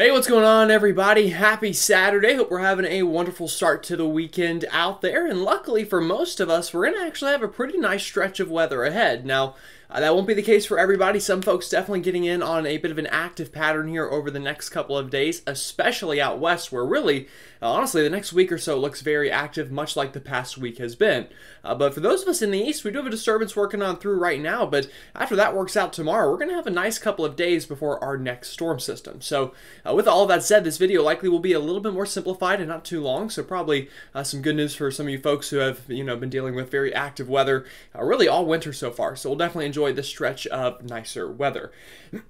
Hey, what's going on, everybody? Happy Saturday. Hope we're having a wonderful start to the weekend out there. And luckily for most of us, we're going to actually have a pretty nice stretch of weather ahead. Now, that won't be the case for everybody. Some folks definitely getting in on a bit of an active pattern here over the next couple of days, especially out west, where really, honestly, the next week or so looks very active, much like the past week has been. But for those of us in the east, we do have a disturbance working on through right now. But after that works out tomorrow, we're going to have a nice couple of days before our next storm system. So, with all that said, this video likely will be a little bit more simplified and not too long, so probably some good news for some of you folks who have been dealing with very active weather really all winter so far. So we'll definitely enjoy this stretch of nicer weather.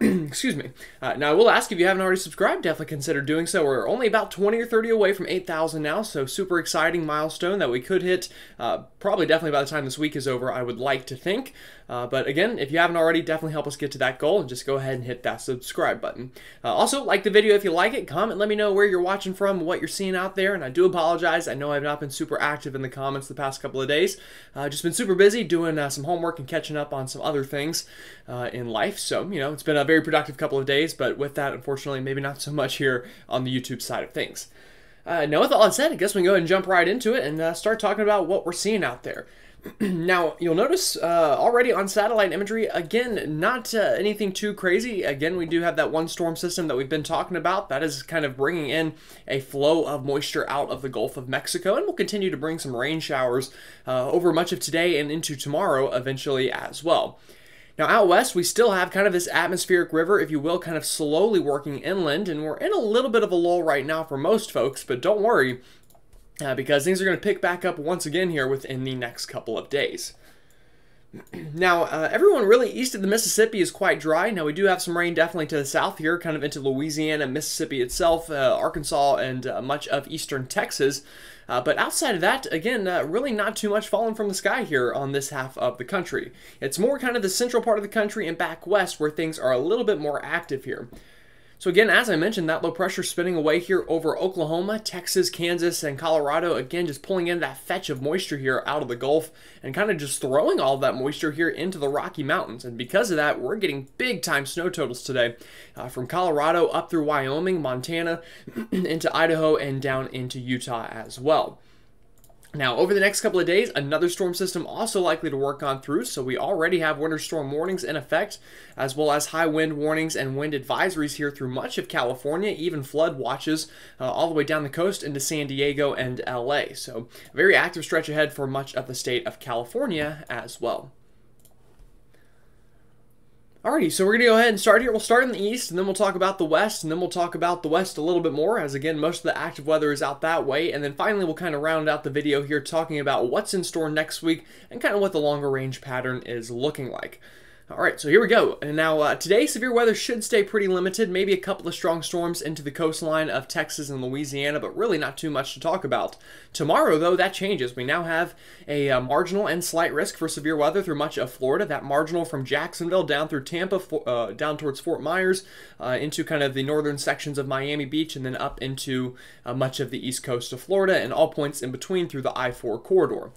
Excuse me. Now I will ask, if you haven't already subscribed, definitely consider doing so. We're only about 20 or 30 away from 8,000 now, so super exciting milestone that we could hit probably definitely by the time this week is over, I would like to think. But again, if you haven't already, definitely help us get to that goal and just go ahead and hit that subscribe button. Also, like the video if you like it, comment, let me know where you're watching from, what you're seeing out there. And I do apologize, I know I've not been super active in the comments the past couple of days. Just been super busy doing some homework and catching up on some other things in life. So, it's been a very productive couple of days, but with that, unfortunately, maybe not so much here on the YouTube side of things. Now, with all that said, I guess we can go ahead and jump right into it and start talking about what we're seeing out there. Now, you'll notice already on satellite imagery, again, not anything too crazy. Again, we do have that one storm system that we've been talking about. That is kind of bringing in a flow of moisture out of the Gulf of Mexico, and we'll continue to bring some rain showers over much of today and into tomorrow eventually as well. Now, out west, we still have kind of this atmospheric river, if you will, kind of slowly working inland, and we're in a little bit of a lull right now for most folks, but don't worry, because things are going to pick back up once again here within the next couple of days. Now, everyone really east of the Mississippi is quite dry. Now, we do have some rain definitely to the south here, kind of into Louisiana, Mississippi itself, Arkansas, and much of eastern Texas. But outside of that, again, really not too much falling from the sky here on this half of the country. It's more kind of the central part of the country and back west where things are a little bit more active here. So again, as I mentioned, that low pressure spinning away here over Oklahoma, Texas, Kansas, and Colorado, again, just pulling in that fetch of moisture here out of the Gulf and kind of just throwing all that moisture here into the Rocky Mountains. And because of that, we're getting big time snow totals today from Colorado up through Wyoming, Montana, into Idaho, and down into Utah as well. Now, over the next couple of days, another storm system also likely to work on through, so we already have winter storm warnings in effect, as well as high wind warnings and wind advisories here through much of California, even flood watches all the way down the coast into San Diego and LA. So, a very active stretch ahead for much of the state of California as well. Alrighty, so we're going to go ahead and start here. We'll start in the east, and then we'll talk about the west, and then we'll talk about the west a little bit more, as again, most of the active weather is out that way. And then finally, we'll kind of round out the video here talking about what's in store next week and kind of what the longer range pattern is looking like. Alright, so here we go. And now, today, severe weather should stay pretty limited. Maybe a couple of strong storms into the coastline of Texas and Louisiana, but really not too much to talk about. Tomorrow, though, that changes. We now have a marginal and slight risk for severe weather through much of Florida. That marginal from Jacksonville down through Tampa, down towards Fort Myers, into kind of the northern sections of Miami Beach, and then up into much of the east coast of Florida, and all points in between through the I-4 corridor.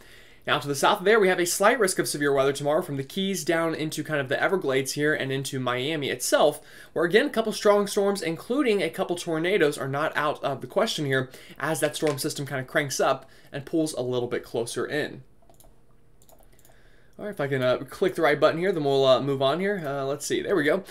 Now, to the south of there, we have a slight risk of severe weather tomorrow from the Keys down into kind of the Everglades here and into Miami itself, where, again, a couple strong storms, including a couple tornadoes, are not out of the question here as that storm system kind of cranks up and pulls a little bit closer in. All right, if I can click the right button here, then we'll move on here. Let's see, there we go.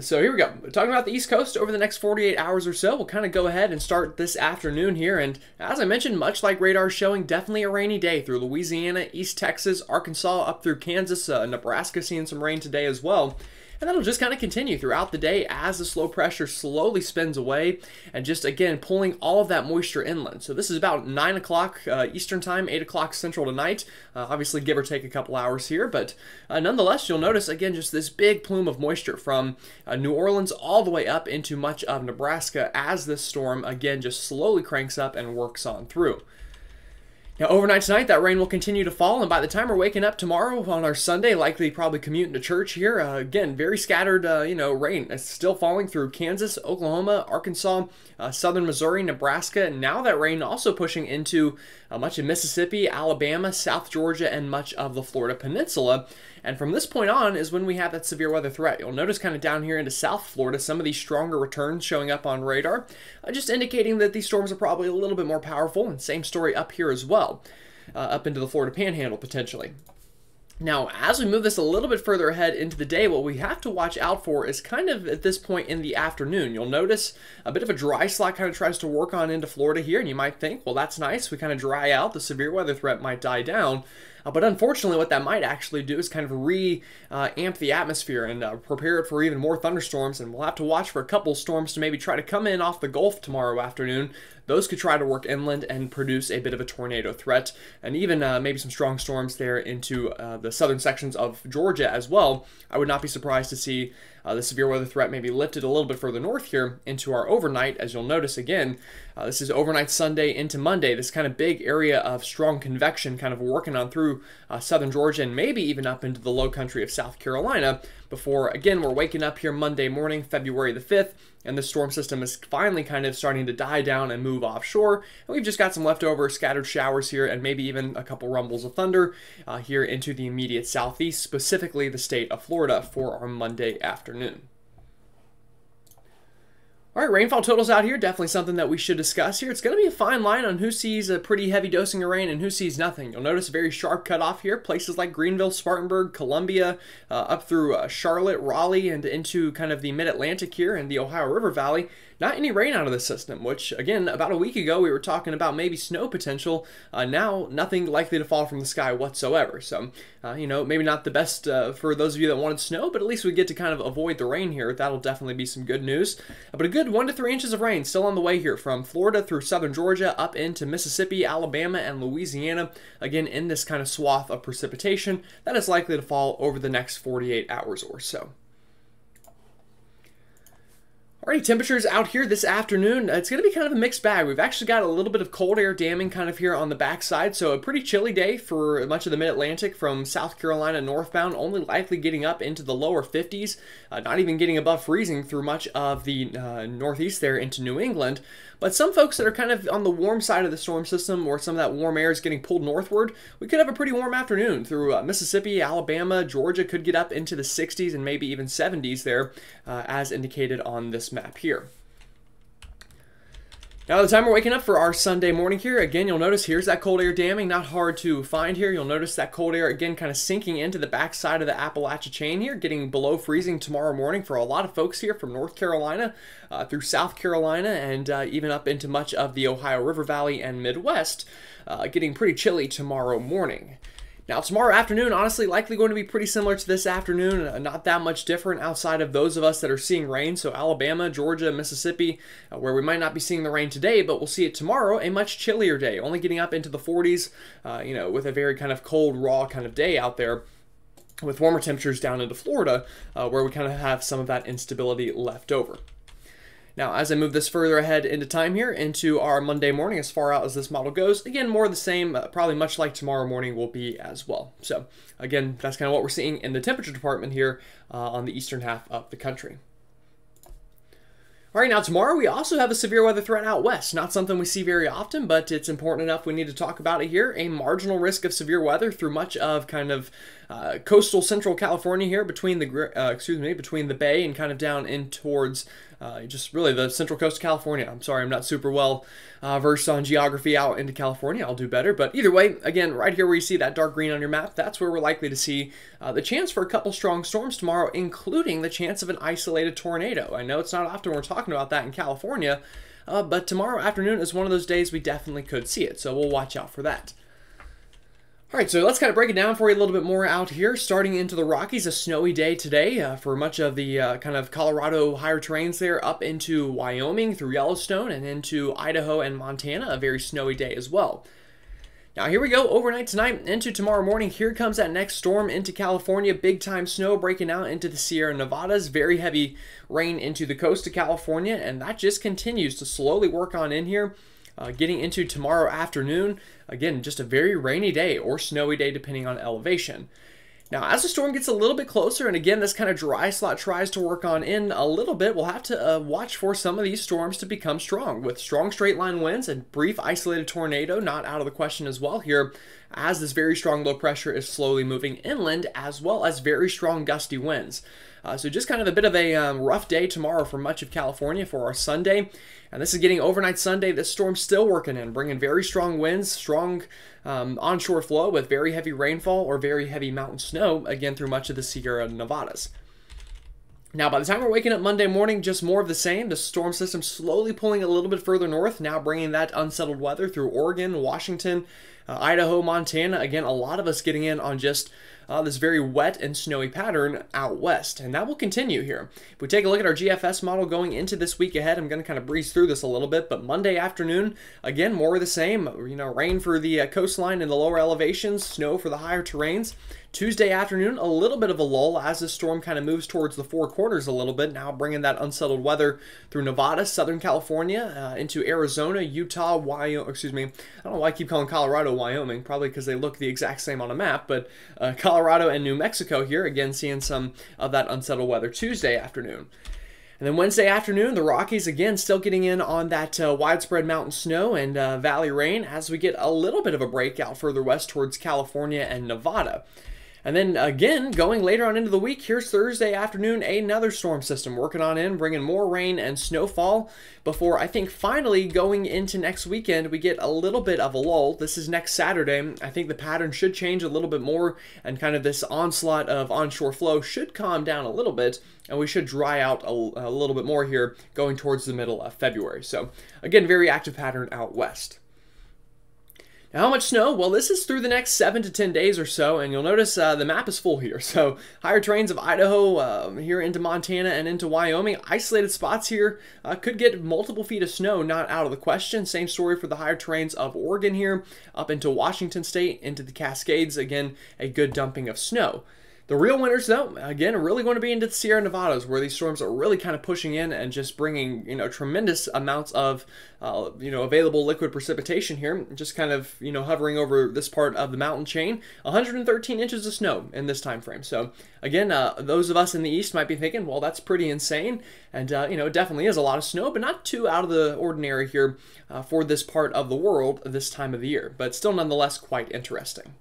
So here we go. We're talking about the East Coast over the next 48 hours or so. We'll kind of go ahead and start this afternoon here. And as I mentioned, much like radar showing, definitely a rainy day through Louisiana, East Texas, Arkansas, up through Kansas, Nebraska, seeing some rain today as well. And that'll just kind of continue throughout the day as the slow pressure slowly spins away and just, again, pulling all of that moisture inland. So this is about 9 o'clock Eastern time, 8 o'clock Central tonight. Obviously, give or take a couple hours here. But nonetheless, you'll notice, again, just this big plume of moisture from New Orleans all the way up into much of Nebraska as this storm, again, just slowly cranks up and works on through. Now, overnight tonight, that rain will continue to fall, and by the time we're waking up tomorrow on our Sunday, likely probably commuting to church here, again, very scattered, rain. It's still falling through Kansas, Oklahoma, Arkansas, southern Missouri, Nebraska, and now that rain also pushing into much of Mississippi, Alabama, South Georgia, and much of the Florida Peninsula. And from this point on is when we have that severe weather threat. You'll notice kind of down here into South Florida, some of these stronger returns showing up on radar, just indicating that these storms are probably a little bit more powerful, and same story up here as well, up into the Florida Panhandle potentially. Now, as we move this a little bit further ahead into the day, what we have to watch out for is kind of at this point in the afternoon. You'll notice a bit of a dry slot kind of tries to work on into Florida here, and you might think, well, that's nice. We kind of dry out. The severe weather threat might die down. But unfortunately, what that might actually do is kind of re-amp the atmosphere and prepare it for even more thunderstorms. And we'll have to watch for a couple storms to maybe try to come in off the Gulf tomorrow afternoon. Those could try to work inland and produce a bit of a tornado threat, and even maybe some strong storms there into the southern sections of Georgia as well. I would not be surprised to see the severe weather threat maybe lifted a little bit further north here into our overnight. As you'll notice again, this is overnight Sunday into Monday, this kind of big area of strong convection kind of working on through southern Georgia and maybe even up into the low country of South Carolina before, again, we're waking up here Monday morning, February the 5th, and the storm system is finally kind of starting to die down and move offshore. And we've just got some leftover scattered showers here and maybe even a couple rumbles of thunder here into the immediate southeast, specifically the state of Florida for our Monday afternoon. All right, rainfall totals out here, definitely something that we should discuss here. It's going to be a fine line on who sees a pretty heavy dosing of rain and who sees nothing. You'll notice a very sharp cutoff here. Places like Greenville, Spartanburg, Columbia, up through Charlotte, Raleigh, and into kind of the mid-Atlantic here and the Ohio River Valley. Not any rain out of the system, which, again, about a week ago we were talking about maybe snow potential. Now, nothing likely to fall from the sky whatsoever. So, you know, maybe not the best for those of you that wanted snow, but at least we get to kind of avoid the rain here. That'll definitely be some good news. But a good 1 to 3 inches of rain still on the way here from Florida through southern Georgia up into Mississippi, Alabama, and Louisiana. Again, in this kind of swath of precipitation that is likely to fall over the next 48 hours or so. Alrighty, temperatures out here this afternoon, it's going to be kind of a mixed bag. We've actually got a little bit of cold air damming kind of here on the backside, so a pretty chilly day for much of the mid-Atlantic from South Carolina northbound, only likely getting up into the lower 50s, not even getting above freezing through much of the northeast there into New England. But some folks that are kind of on the warm side of the storm system, or some of that warm air is getting pulled northward, we could have a pretty warm afternoon through Mississippi, Alabama, Georgia, could get up into the 60s and maybe even 70s there, as indicated on this map here. Now the time we're waking up for our Sunday morning here, again, you'll notice here's that cold air damming, not hard to find here. You'll notice that cold air, again, kind of sinking into the backside of the Appalachia chain here, getting below freezing tomorrow morning for a lot of folks here from North Carolina through South Carolina and even up into much of the Ohio River Valley and Midwest, getting pretty chilly tomorrow morning. Now, tomorrow afternoon, honestly, likely going to be pretty similar to this afternoon, not that much different outside of those of us that are seeing rain. So Alabama, Georgia, Mississippi, where we might not be seeing the rain today, but we'll see it tomorrow, a much chillier day, only getting up into the 40s, you know, with a very kind of cold, raw kind of day out there, with warmer temperatures down into Florida, where we kind of have some of that instability left over. Now, as I move this further ahead into time here, into our Monday morning, as far out as this model goes, again, more of the same, probably much like tomorrow morning will be as well. So, again, that's kind of what we're seeing in the temperature department here on the eastern half of the country. All right, now tomorrow we also have a severe weather threat out west. Not something we see very often, but it's important enough we need to talk about it here. A marginal risk of severe weather through much of kind of coastal central California here between the, between the bay and kind of down in towards just really the central coast of California. I'm sorry, I'm not super well versed on geography out into California. I'll do better. But either way, again, right here where you see that dark green on your map, that's where we're likely to see the chance for a couple strong storms tomorrow, including the chance of an isolated tornado. I know it's not often we're talking about that in California, but tomorrow afternoon is one of those days we definitely could see it. So we'll watch out for that. All right, so let's kind of break it down for you a little bit more out here. Starting into the Rockies, a snowy day today for much of the kind of Colorado higher terrains there up into Wyoming through Yellowstone and into Idaho and Montana, a very snowy day as well. Now here we go, overnight tonight into tomorrow morning, here comes that next storm into California, big time snow breaking out into the Sierra Nevadas, very heavy rain into the coast of California, and that just continues to slowly work on in here. Getting into tomorrow afternoon, again, just a very rainy day or snowy day depending on elevation. Now, as the storm gets a little bit closer, and again, this kind of dry slot tries to work on in a little bit, we'll have to watch for some of these storms to become strong, with strong straight line winds and brief isolated tornado not out of the question as well here, as this very strong low pressure is slowly moving inland, as well as very strong gusty winds. So just kind of a bit of a rough day tomorrow for much of California for our Sunday. And this is getting overnight Sunday. This storm's still working in, bringing very strong winds, strong onshore flow with very heavy rainfall or very heavy mountain snow, again through much of the Sierra Nevadas. Now, by the time we're waking up Monday morning, just more of the same. The storm system slowly pulling a little bit further north, now bringing that unsettled weather through Oregon, Washington, Idaho, Montana. Again, a lot of us getting in on just this very wet and snowy pattern out west. And that will continue here. If we take a look at our GFS model going into this week ahead, I'm going to kind of breeze through this a little bit. But Monday afternoon, again, more of the same. You know, rain for the coastline and the lower elevations, snow for the higher terrains. Tuesday afternoon, a little bit of a lull as the storm kind of moves towards the Four Corners a little bit, now bringing that unsettled weather through Nevada, Southern California, into Arizona, Utah, Wyoming, excuse me, I don't know why I keep calling Colorado Wyoming, probably because they look the exact same on a map, but Colorado and New Mexico here, again seeing some of that unsettled weather Tuesday afternoon. And then Wednesday afternoon, the Rockies again still getting in on that widespread mountain snow and valley rain as we get a little bit of a break out further west towards California and Nevada. And then again, going later on into the week, here's Thursday afternoon, another storm system working on in, bringing more rain and snowfall before I think finally going into next weekend, we get a little bit of a lull. This is next Saturday. I think the pattern should change a little bit more and kind of this onslaught of onshore flow should calm down a little bit and we should dry out a little bit more here going towards the middle of February. So again, very active pattern out west. How much snow? Well, this is through the next 7 to 10 days or so, and you'll notice the map is full here. So higher terrains of Idaho here into Montana and into Wyoming. Isolated spots here could get multiple feet of snow, not out of the question. Same story for the higher terrains of Oregon here, up into Washington State, into the Cascades. Again, a good dumping of snow. The real winners, though, again, are really going to be into the Sierra Nevadas, where these storms are really kind of pushing in and just bringing, you know, tremendous amounts of, you know, available liquid precipitation here, just kind of, you know, hovering over this part of the mountain chain. 113 inches of snow in this time frame. So, again, those of us in the east might be thinking, well, that's pretty insane. And, you know, it definitely is a lot of snow, but not too out of the ordinary here for this part of the world this time of the year. But still, nonetheless, quite interesting.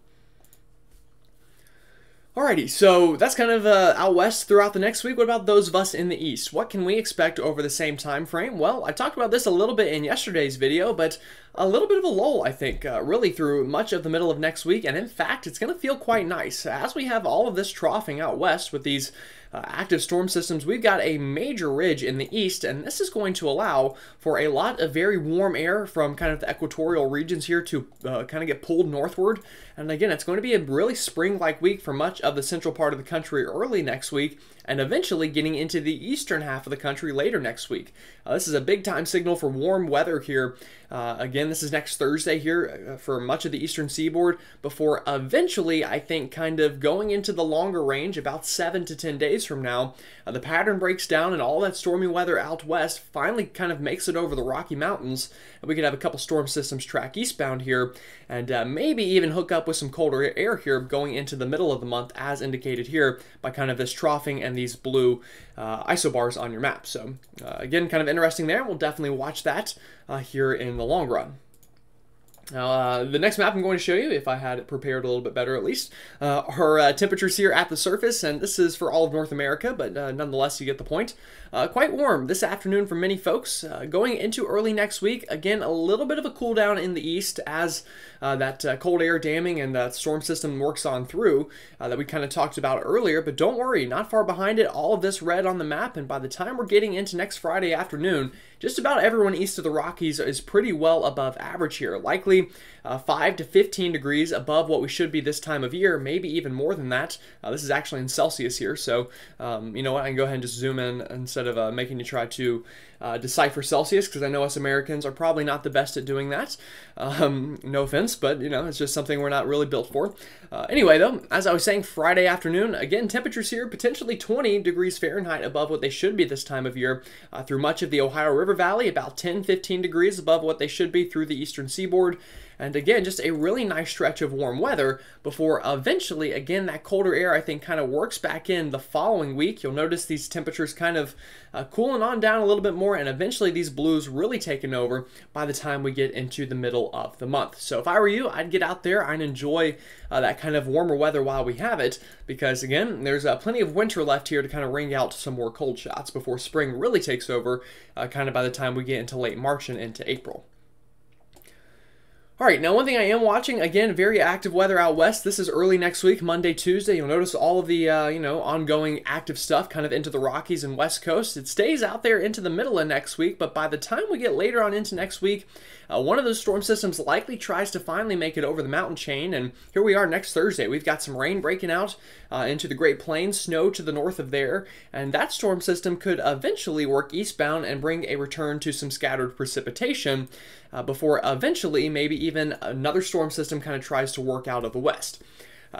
Alrighty, so that's kind of out west throughout the next week. What about those of us in the east? What can we expect over the same time frame? Well, I talked about this a little bit in yesterday's video, but a little bit of a lull, I think, really through much of the middle of next week. And in fact, it's going to feel quite nice. As we have all of this troughing out west with these active storm systems, we've got a major ridge in the east, and this is going to allow for a lot of very warm air from kind of the equatorial regions here to kind of get pulled northward. And again, it's going to be a really spring-like week for much of the central part of the country early next week, and eventually getting into the eastern half of the country later next week. This is a big-time signal for warm weather here. Again, this is next Thursday here for much of the eastern seaboard before eventually, I think, kind of going into the longer range, about 7 to 10 days from now. The pattern breaks down and all that stormy weather out west finally kind of makes it over the Rocky Mountains, and we could have a couple storm systems track eastbound here and maybe even hook up with some colder air here going into the middle of the month, as indicated here by kind of this troughing and these blue isobars on your map. So again, kind of interesting there. We'll definitely watch that here in the long run. Now, the next map I'm going to show you, if I had it prepared a little bit better at least, are temperatures here at the surface, and this is for all of North America, but nonetheless, you get the point. Quite warm this afternoon for many folks. Going into early next week, again, a little bit of a cool down in the east as that cold air damming and that storm system works on through that we kind of talked about earlier, but don't worry, not far behind it, all of this red on the map, and by the time we're getting into next Friday afternoon, just about everyone east of the Rockies is pretty well above average here, likely 5 to 15 degrees above what we should be this time of year, maybe even more than that. This is actually in Celsius here, so you know what, I can go ahead and just zoom in instead of making you try to decipher Celsius, because I know us Americans are probably not the best at doing that. No offense, but you know, it's just something we're not really built for. Anyway though, as I was saying, Friday afternoon, again, temperatures here potentially 20 degrees Fahrenheit above what they should be this time of year through much of the Ohio River Valley, about 10-15 degrees above what they should be through the eastern seaboard. And again, just a really nice stretch of warm weather before eventually, again, that colder air I think kind of works back in the following week. You'll notice these temperatures kind of cooling on down a little bit more, and eventually these blues really taking over by the time we get into the middle of the month. So if I were you, I'd get out there. I'd enjoy that kind of warmer weather while we have it, because again, there's plenty of winter left here to kind of wring out some more cold shots before spring really takes over kind of by the time we get into late March and into April. All right, now one thing I am watching, again, very active weather out west. This is early next week, Monday, Tuesday. You'll notice all of the, ongoing active stuff kind of into the Rockies and West Coast. It stays out there into the middle of next week, but by the time we get later on into next week, one of those storm systems likely tries to finally make it over the mountain chain, and here we are next Thursday. We've got some rain breaking out into the Great Plains, snow to the north of there, and that storm system could eventually work eastbound and bring a return to some scattered precipitation before eventually maybe even another storm system kind of tries to work out of the west.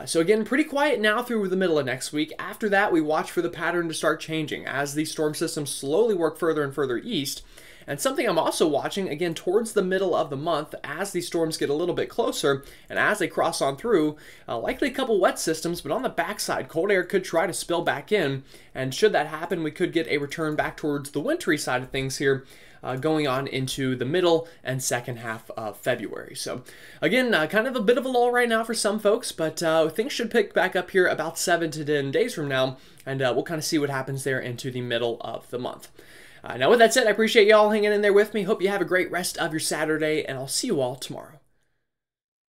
So again, pretty quiet now through the middle of next week. After that, we watch for the pattern to start changing as these storm systems slowly work further and further east. And something I'm also watching, again, towards the middle of the month, as these storms get a little bit closer and as they cross on through, likely a couple wet systems, but on the backside, cold air could try to spill back in. And should that happen, we could get a return back towards the wintry side of things here going on into the middle and second half of February. So again, kind of a bit of a lull right now for some folks, but things should pick back up here about 7 to 10 days from now, and we'll kind of see what happens there into the middle of the month. Now with that said, I appreciate y'all hanging in there with me. Hope you have a great rest of your Saturday, and I'll see you all tomorrow.